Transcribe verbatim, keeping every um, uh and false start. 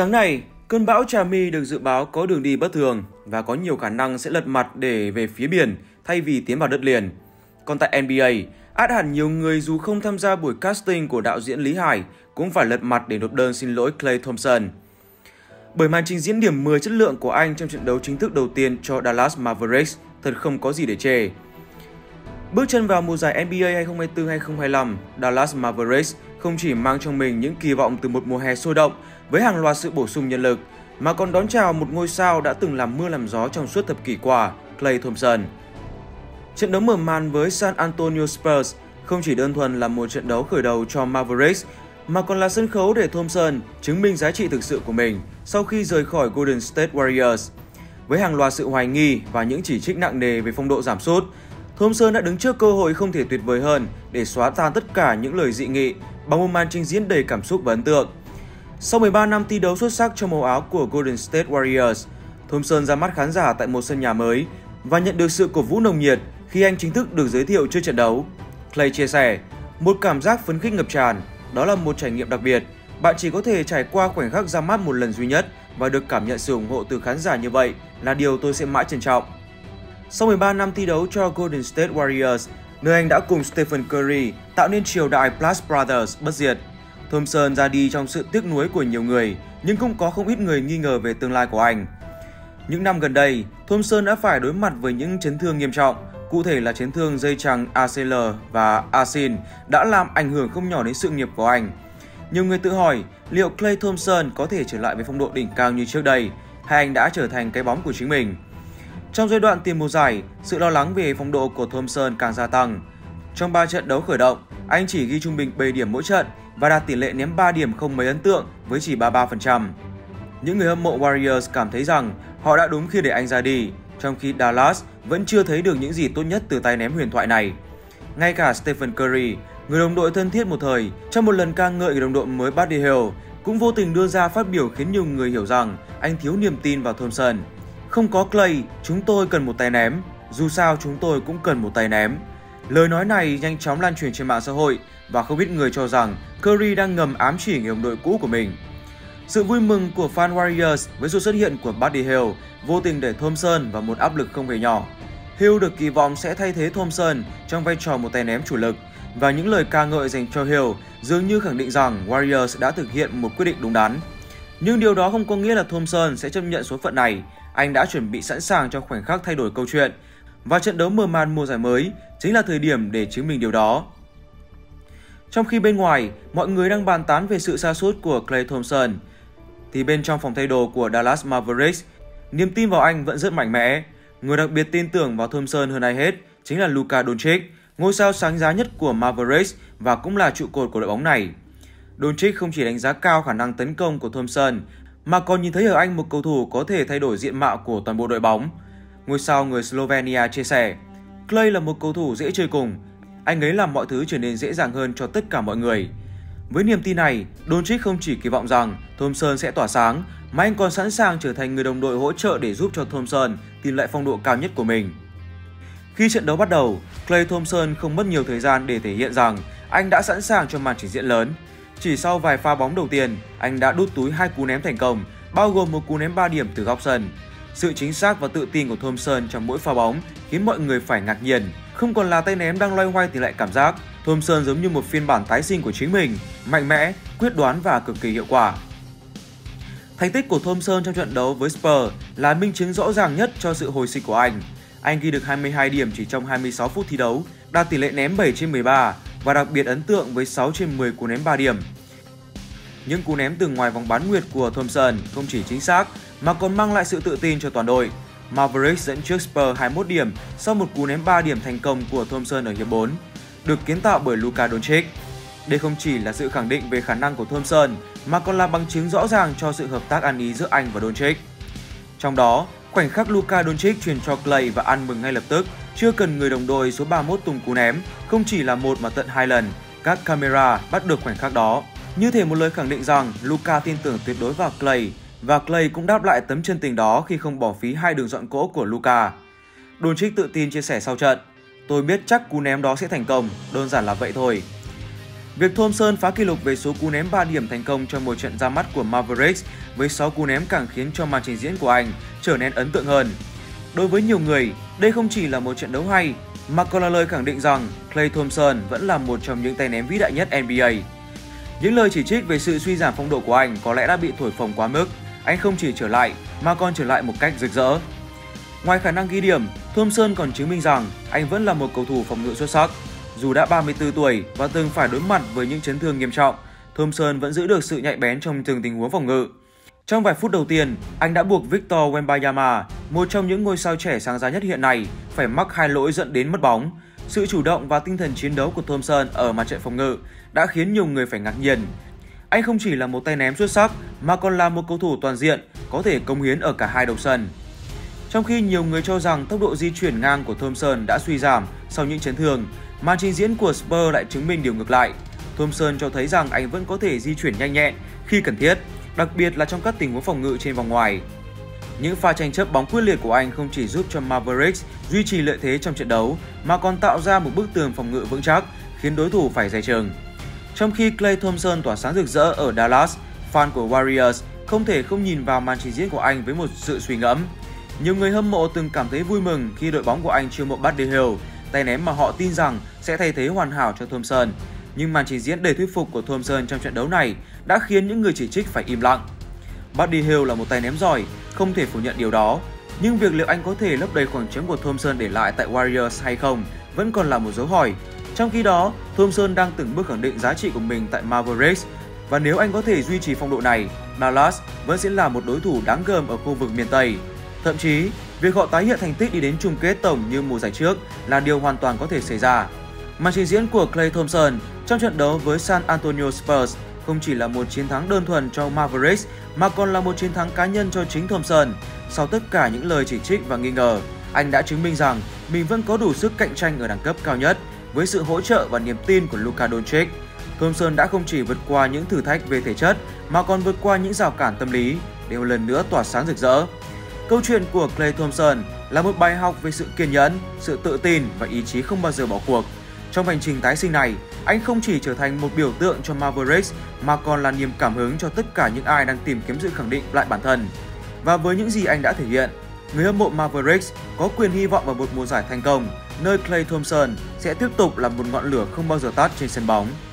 Sáng nay, cơn bão Chami được dự báo có đường đi bất thường và có nhiều khả năng sẽ lật mặt để về phía biển thay vì tiến vào đất liền. Còn tại N B A, át hẳn nhiều người dù không tham gia buổi casting của đạo diễn Lý Hải cũng phải lật mặt để nộp đơn xin lỗi Klay Thompson. Bởi màn trình diễn điểm mười chất lượng của anh trong trận đấu chính thức đầu tiên cho Dallas Mavericks thật không có gì để chê. Bước chân vào mùa giải N B A hai không hai tư hai không hai lăm, Dallas Mavericks không chỉ mang trong mình những kỳ vọng từ một mùa hè sôi động với hàng loạt sự bổ sung nhân lực, mà còn đón chào một ngôi sao đã từng làm mưa làm gió trong suốt thập kỷ qua, Klay Thompson. Trận đấu mở màn với San Antonio Spurs không chỉ đơn thuần là một trận đấu khởi đầu cho Mavericks, mà còn là sân khấu để Thompson chứng minh giá trị thực sự của mình sau khi rời khỏi Golden State Warriors. Với hàng loạt sự hoài nghi và những chỉ trích nặng nề về phong độ giảm sút, Thompson đã đứng trước cơ hội không thể tuyệt vời hơn để xóa tan tất cả những lời dị nghị bằng một màn trình diễn đầy cảm xúc và ấn tượng. Sau mười ba năm thi đấu xuất sắc cho màu áo của Golden State Warriors, Thompson ra mắt khán giả tại một sân nhà mới và nhận được sự cổ vũ nồng nhiệt khi anh chính thức được giới thiệu trước trận đấu. Klay chia sẻ, một cảm giác phấn khích ngập tràn, đó là một trải nghiệm đặc biệt. Bạn chỉ có thể trải qua khoảnh khắc ra mắt một lần duy nhất và được cảm nhận sự ủng hộ từ khán giả như vậy là điều tôi sẽ mãi trân trọng. Sau mười ba năm thi đấu cho Golden State Warriors, nơi anh đã cùng Stephen Curry tạo nên triều đại Splash Brothers bất diệt, Thompson ra đi trong sự tiếc nuối của nhiều người, nhưng cũng có không ít người nghi ngờ về tương lai của anh. Những năm gần đây, Thompson đã phải đối mặt với những chấn thương nghiêm trọng, cụ thể là chấn thương dây chằng A C L và Achilles đã làm ảnh hưởng không nhỏ đến sự nghiệp của anh. Nhiều người tự hỏi liệu Klay Thompson có thể trở lại với phong độ đỉnh cao như trước đây, hay anh đã trở thành cái bóng của chính mình. Trong giai đoạn tiền mùa giải, sự lo lắng về phong độ của Thompson càng gia tăng. Trong ba trận đấu khởi động, anh chỉ ghi trung bình bảy điểm mỗi trận và đạt tỷ lệ ném ba điểm không mấy ấn tượng với chỉ ba mươi ba phần trăm. Những người hâm mộ Warriors cảm thấy rằng họ đã đúng khi để anh ra đi, trong khi Dallas vẫn chưa thấy được những gì tốt nhất từ tay ném huyền thoại này. Ngay cả Stephen Curry, người đồng đội thân thiết một thời, trong một lần ca ngợi người đồng đội mới Buddy Hield, cũng vô tình đưa ra phát biểu khiến nhiều người hiểu rằng anh thiếu niềm tin vào Thompson. Không có Klay, chúng tôi cần một tay ném, dù sao chúng tôi cũng cần một tay ném. Lời nói này nhanh chóng lan truyền trên mạng xã hội và không ít người cho rằng Curry đang ngầm ám chỉ người đồng đội cũ của mình. Sự vui mừng của fan Warriors với sự xuất hiện của Buddy Hield vô tình để Thompson vào một áp lực không hề nhỏ. Hield được kỳ vọng sẽ thay thế Thompson trong vai trò một tay ném chủ lực và những lời ca ngợi dành cho Hield dường như khẳng định rằng Warriors đã thực hiện một quyết định đúng đắn. Nhưng điều đó không có nghĩa là Thompson sẽ chấp nhận số phận này. Anh đã chuẩn bị sẵn sàng cho khoảnh khắc thay đổi câu chuyện và trận đấu mở màn mùa giải mới chính là thời điểm để chứng minh điều đó. Trong khi bên ngoài mọi người đang bàn tán về sự sa sút của Klay Thompson, thì bên trong phòng thay đồ của Dallas Mavericks, niềm tin vào anh vẫn rất mạnh mẽ. Người đặc biệt tin tưởng vào Thompson hơn ai hết chính là Luka Doncic, ngôi sao sáng giá nhất của Mavericks và cũng là trụ cột của đội bóng này. Doncic không chỉ đánh giá cao khả năng tấn công của Thompson mà còn nhìn thấy ở anh một cầu thủ có thể thay đổi diện mạo của toàn bộ đội bóng. Ngôi sao người Slovenia chia sẻ, Klay là một cầu thủ dễ chơi cùng, anh ấy làm mọi thứ trở nên dễ dàng hơn cho tất cả mọi người. Với niềm tin này, Doncic không chỉ kỳ vọng rằng Thompson sẽ tỏa sáng, mà anh còn sẵn sàng trở thành người đồng đội hỗ trợ để giúp cho Thompson tìm lại phong độ cao nhất của mình. Khi trận đấu bắt đầu, Klay Thompson không mất nhiều thời gian để thể hiện rằng anh đã sẵn sàng cho màn trình diễn lớn. Chỉ sau vài pha bóng đầu tiên, anh đã đút túi hai cú ném thành công, bao gồm một cú ném ba điểm từ góc sân. Sự chính xác và tự tin của Thompson trong mỗi pha bóng khiến mọi người phải ngạc nhiên. Không còn là tay ném đang loay hoay tìm lại cảm giác, Thompson giống như một phiên bản tái sinh của chính mình, mạnh mẽ, quyết đoán và cực kỳ hiệu quả. Thành tích của Thompson trong trận đấu với Spurs là minh chứng rõ ràng nhất cho sự hồi sinh của anh. Anh ghi được hai mươi hai điểm chỉ trong hai mươi sáu phút thi đấu, đạt tỷ lệ ném bảy trên mười ba và đặc biệt ấn tượng với sáu trên mười cú ném ba điểm. Những cú ném từ ngoài vòng bán nguyệt của Thompson không chỉ chính xác mà còn mang lại sự tự tin cho toàn đội. Mavericks dẫn trước Spurs hai mươi mốt điểm sau một cú ném ba điểm thành công của Thompson ở hiệp bốn, được kiến tạo bởi Luka Doncic. Đây không chỉ là sự khẳng định về khả năng của Thompson mà còn là bằng chứng rõ ràng cho sự hợp tác ăn ý giữa anh và Doncic. Trong đó, khoảnh khắc Luka Doncic truyền cho Klay và ăn mừng ngay lập tức, chưa cần người đồng đội số ba mươi mốt tung cú ném, không chỉ là một mà tận hai lần, các camera bắt được khoảnh khắc đó. Như thể một lời khẳng định rằng Luka tin tưởng tuyệt đối vào Klay và Klay cũng đáp lại tấm chân tình đó khi không bỏ phí hai đường dọn cỗ của Luka. Doncic tự tin chia sẻ sau trận, tôi biết chắc cú ném đó sẽ thành công, đơn giản là vậy thôi. Việc Thompson phá kỷ lục về số cú ném ba điểm thành công trong một trận ra mắt của Mavericks với sáu cú ném càng khiến cho màn trình diễn của anh trở nên ấn tượng hơn. Đối với nhiều người, đây không chỉ là một trận đấu hay, mà còn là lời khẳng định rằng Klay Thompson vẫn là một trong những tay ném vĩ đại nhất N B A. Những lời chỉ trích về sự suy giảm phong độ của anh có lẽ đã bị thổi phồng quá mức. Anh không chỉ trở lại mà còn trở lại một cách rực rỡ. Ngoài khả năng ghi điểm, Thompson còn chứng minh rằng anh vẫn là một cầu thủ phòng ngự xuất sắc. Dù đã ba mươi tư tuổi và từng phải đối mặt với những chấn thương nghiêm trọng, Thompson vẫn giữ được sự nhạy bén trong từng tình huống phòng ngự. Trong vài phút đầu tiên, anh đã buộc Victor Wembanyama, một trong những ngôi sao trẻ sáng giá nhất hiện nay, phải mắc hai lỗi dẫn đến mất bóng. Sự chủ động và tinh thần chiến đấu của Thompson ở mặt trận phòng ngự đã khiến nhiều người phải ngạc nhiên. Anh không chỉ là một tay ném xuất sắc mà còn là một cầu thủ toàn diện, có thể cống hiến ở cả hai đầu sân. Trong khi nhiều người cho rằng tốc độ di chuyển ngang của Thompson đã suy giảm sau những chấn thương, màn trình diễn của Spurs lại chứng minh điều ngược lại. Thompson cho thấy rằng anh vẫn có thể di chuyển nhanh nhẹn khi cần thiết, đặc biệt là trong các tình huống phòng ngự trên vòng ngoài. Những pha tranh chấp bóng quyết liệt của anh không chỉ giúp cho Mavericks duy trì lợi thế trong trận đấu mà còn tạo ra một bức tường phòng ngự vững chắc, khiến đối thủ phải dè chừng. Trong khi Klay Thompson tỏa sáng rực rỡ ở Dallas, fan của Warriors không thể không nhìn vào màn trình diễn của anh với một sự suy ngẫm. Nhiều người hâm mộ từng cảm thấy vui mừng khi đội bóng của anh chiêu mộ Buddy Hield, tay ném mà họ tin rằng sẽ thay thế hoàn hảo cho Thompson. Nhưng màn trình diễn đầy thuyết phục của Thompson trong trận đấu này đã khiến những người chỉ trích phải im lặng. Buddy Hield là một tay ném giỏi, không thể phủ nhận điều đó. Nhưng việc liệu anh có thể lấp đầy khoảng trống của Thompson để lại tại Warriors hay không vẫn còn là một dấu hỏi. Trong khi đó, Thompson đang từng bước khẳng định giá trị của mình tại Mavericks. Và nếu anh có thể duy trì phong độ này, Dallas vẫn sẽ là một đối thủ đáng gờm ở khu vực miền Tây. Thậm chí, việc họ tái hiện thành tích đi đến chung kết tổng như mùa giải trước là điều hoàn toàn có thể xảy ra. Màn trình diễn của Klay Thompson trong trận đấu với San Antonio Spurs không chỉ là một chiến thắng đơn thuần cho Mavericks mà còn là một chiến thắng cá nhân cho chính Thompson. Sau tất cả những lời chỉ trích và nghi ngờ, anh đã chứng minh rằng mình vẫn có đủ sức cạnh tranh ở đẳng cấp cao nhất với sự hỗ trợ và niềm tin của Luka Doncic. Thompson đã không chỉ vượt qua những thử thách về thể chất mà còn vượt qua những rào cản tâm lý để một lần nữa tỏa sáng rực rỡ. Câu chuyện của Klay Thompson là một bài học về sự kiên nhẫn, sự tự tin và ý chí không bao giờ bỏ cuộc. Trong hành trình tái sinh này, anh không chỉ trở thành một biểu tượng cho Mavericks mà còn là niềm cảm hứng cho tất cả những ai đang tìm kiếm sự khẳng định lại bản thân. Và với những gì anh đã thể hiện, người hâm mộ Mavericks có quyền hy vọng vào một mùa giải thành công, nơi Klay Thompson sẽ tiếp tục là một ngọn lửa không bao giờ tắt trên sân bóng.